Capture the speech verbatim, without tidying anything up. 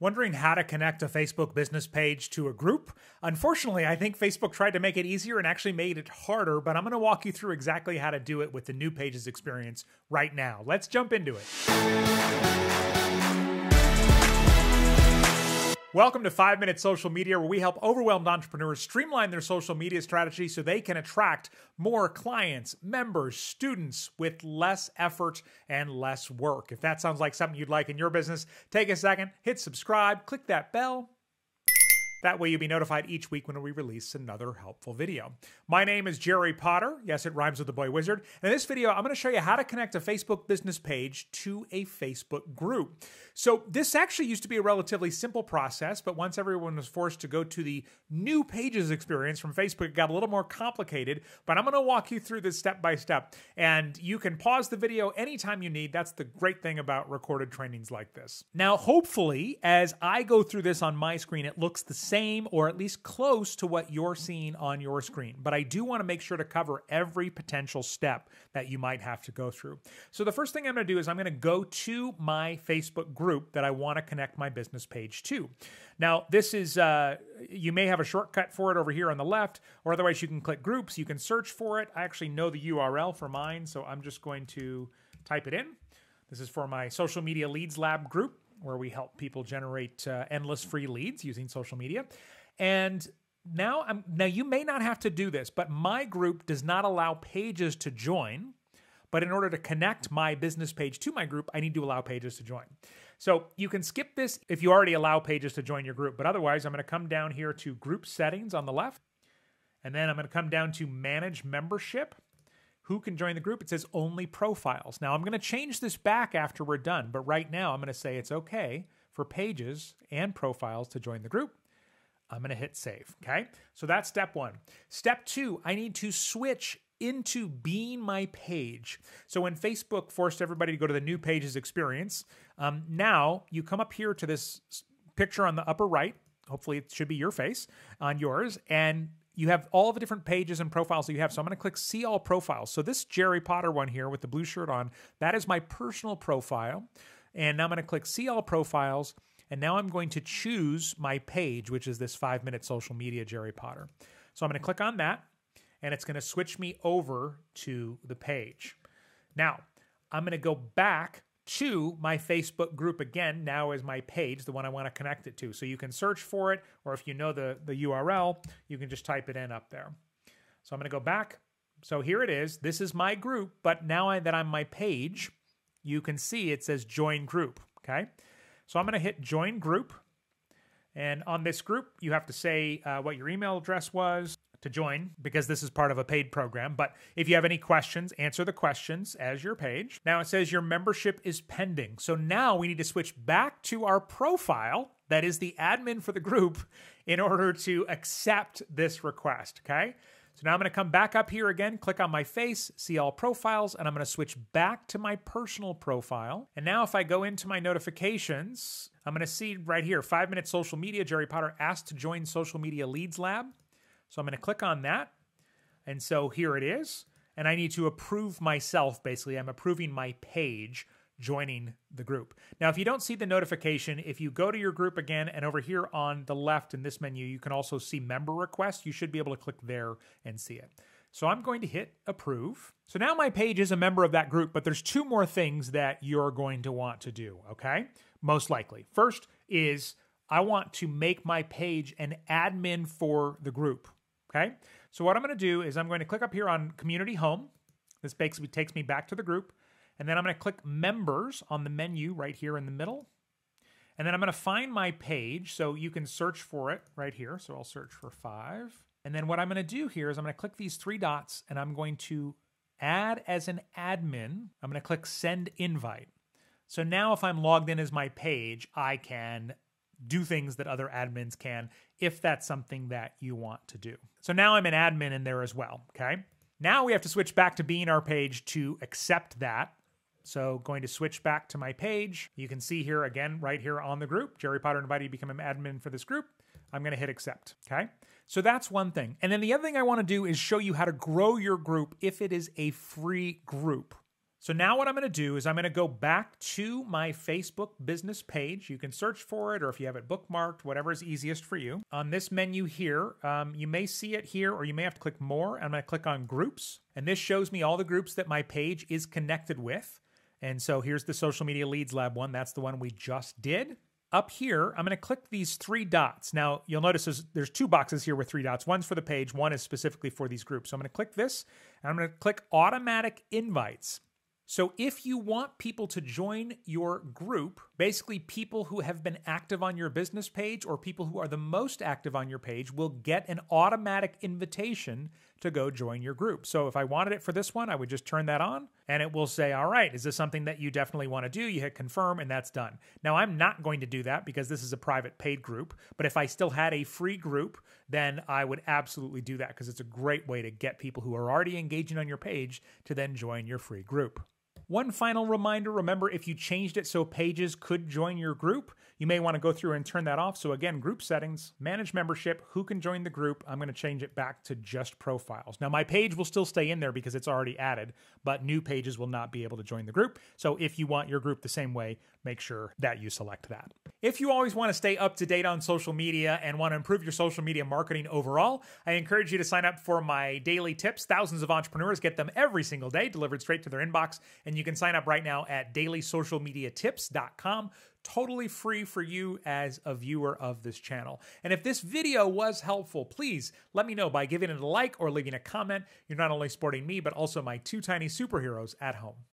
Wondering how to connect a Facebook business page to a group? Unfortunately, I think Facebook tried to make it easier and actually made it harder, but I'm going to walk you through exactly how to do it with the new Pages experience right now. Let's jump into it. Welcome to Five Minute Social Media, where we help overwhelmed entrepreneurs streamline their social media strategy so they can attract more clients, members, students with less effort and less work. If that sounds like something you'd like in your business, take a second, hit subscribe, click that bell. That way you'll be notified each week when we release another helpful video. My name is Jerry Potter. Yes, it rhymes with the boy wizard. And in this video, I'm going to show you how to connect a Facebook business page to a Facebook group. So this actually used to be a relatively simple process, but once everyone was forced to go to the new Pages experience from Facebook, it got a little more complicated, but I'm going to walk you through this step by step. And you can pause the video anytime you need. That's the great thing about recorded trainings like this. Now, hopefully, as I go through this on my screen, it looks the same same or at least close to what you're seeing on your screen. But I do want to make sure to cover every potential step that you might have to go through. So the first thing I'm going to do is I'm going to go to my Facebook group that I want to connect my business page to. Now, this is, uh, you may have a shortcut for it over here on the left, or otherwise you can click groups, you can search for it. I actually know the U R L for mine, so I'm just going to type it in. This is for my Social Media Leads Lab group, where we help people generate uh, endless free leads using social media. And now, I'm, now you may not have to do this, but my group does not allow pages to join. But in order to connect my business page to my group, I need to allow pages to join. So you can skip this if you already allow pages to join your group. But otherwise, I'm going to come down here to group settings on the left. And then I'm going to come down to manage membership. Who can join the group? It says only profiles. Now I'm going to change this back after we're done, but right now I'm going to say it's okay for pages and profiles to join the group. I'm going to hit save, okay? So that's step one. Step two, I need to switch into being my page. So when Facebook forced everybody to go to the new Pages experience, um, now you come up here to this picture on the upper right, hopefully it should be your face on yours, and you have all the different pages and profiles that you have. So I'm going to click see all profiles. So this Jerry Potter one here with the blue shirt on, that is my personal profile. And now I'm going to click see all profiles. And now I'm going to choose my page, which is this Five Minute Social Media Jerry Potter. So I'm going to click on that and it's going to switch me over to the page. Now I'm going to go back to my Facebook group again, now is my page, the one I want to connect it to. So you can search for it, or if you know the, the U R L, you can just type it in up there. So I'm going to go back. So here it is. This is my group, but now I, that I'm my page, you can see it says join group, okay? So I'm going to hit join group, and on this group, you have to say uh, what your email address was to join, because this is part of a paid program. But if you have any questions, answer the questions as your page. Now it says your membership is pending. So now we need to switch back to our profile, that is the admin for the group, in order to accept this request, okay? So now I'm gonna come back up here again, click on my face, see all profiles, and I'm gonna switch back to my personal profile. And now if I go into my notifications, I'm gonna see right here, Five Minute Social Media, Jerry Potter asked to join Social Media Leads Lab. So I'm going to click on that. And so here it is. And I need to approve myself, basically. I'm approving my page joining the group. Now, if you don't see the notification, if you go to your group again, and over here on the left in this menu, you can also see member requests. You should be able to click there and see it. So I'm going to hit approve. So now my page is a member of that group, but there's two more things that you're going to want to do, okay? Most likely. First is I want to make my page an admin for the group. Okay, so what I'm going to do is I'm going to click up here on Community Home. This basically takes me back to the group. And then I'm going to click Members on the menu right here in the middle. And then I'm going to find my page. So you can search for it right here. So I'll search for Five. And then what I'm going to do here is I'm going to click these three dots and I'm going to add as an admin. I'm going to click Send Invite. So now if I'm logged in as my page, I can do things that other admins can, if that's something that you want to do. So now I'm an admin in there as well, okay? Now we have to switch back to being our page to accept that. So going to switch back to my page. You can see here again, right here on the group, Jerry Potter invited you to become an admin for this group. I'm going to hit accept, okay? So that's one thing. And then the other thing I want to do is show you how to grow your group if it is a free group. So now what I'm going to do is I'm going to go back to my Facebook business page. You can search for it, or if you have it bookmarked, whatever is easiest for you. On this menu here, um, you may see it here, or you may have to click more. I'm going to click on groups, and this shows me all the groups that my page is connected with. And so here's the Social Media Leads Lab one. That's the one we just did. Up here, I'm going to click these three dots. Now, you'll notice there's, there's two boxes here with three dots. One's for the page, one is specifically for these groups. So I'm going to click this, and I'm going to click automatic invites. So if you want people to join your group, basically people who have been active on your business page or people who are the most active on your page will get an automatic invitation to go join your group. So if I wanted it for this one, I would just turn that on and it will say, all right, is this something that you definitely want to do? You hit confirm and that's done. Now I'm not going to do that because this is a private paid group, but if I still had a free group, then I would absolutely do that because it's a great way to get people who are already engaging on your page to then join your free group. One final reminder, remember if you changed it so pages could join your group, you may want to go through and turn that off. So again, group settings, manage membership, who can join the group. I'm going to change it back to just profiles. Now my page will still stay in there because it's already added, but new pages will not be able to join the group. So if you want your group the same way, make sure that you select that. If you always want to stay up to date on social media and want to improve your social media marketing overall, I encourage you to sign up for my daily tips. Thousands of entrepreneurs get them every single day delivered straight to their inbox. And you can sign up right now at daily social media tips dot com. Totally free for you as a viewer of this channel. And if this video was helpful, please let me know by giving it a like or leaving a comment. You're not only supporting me, but also my two tiny superheroes at home.